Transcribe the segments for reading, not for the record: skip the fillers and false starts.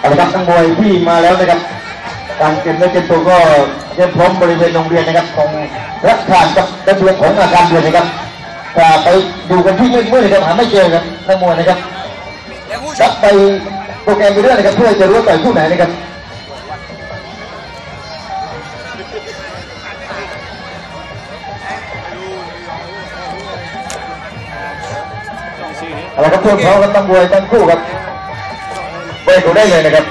เอาครับนักมวยที่มาแล้วนะครับการเก็บและเก็บตัวก็เตรียมพร้อมบริเวณโรงเรียนนะครับตรงรักฐานกับระเบียบของอาการเรียนนะครับจะไปดูกันที่มืดๆเลยครับหาไม่เจอครับนักมวยนะครับรับไปโปรแกรมไปเรื่อยนะครับเพื่อจะรู้ว่าต่อยคู่ไหนนะครับอะไรครับเพื่อนเขาครับตั้งมวยตั้งคู่ครับไปเขาได้เลยนะครับ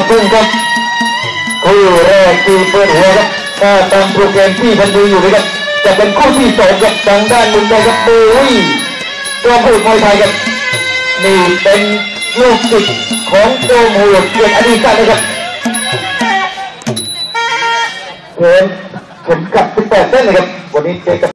ตามโปรแกรมที่มันดูอยู่นะครับจะเป็นคู่ที่สองกับทางด้านมุมใดครับโอ้ยตัวผู้มวยไทยครับนี่เป็นลูกศิษย์ของโดมหัวเกียรติอดีตนะครับเข็มขัด18 เส้นนะครับวันนี้เจอกับ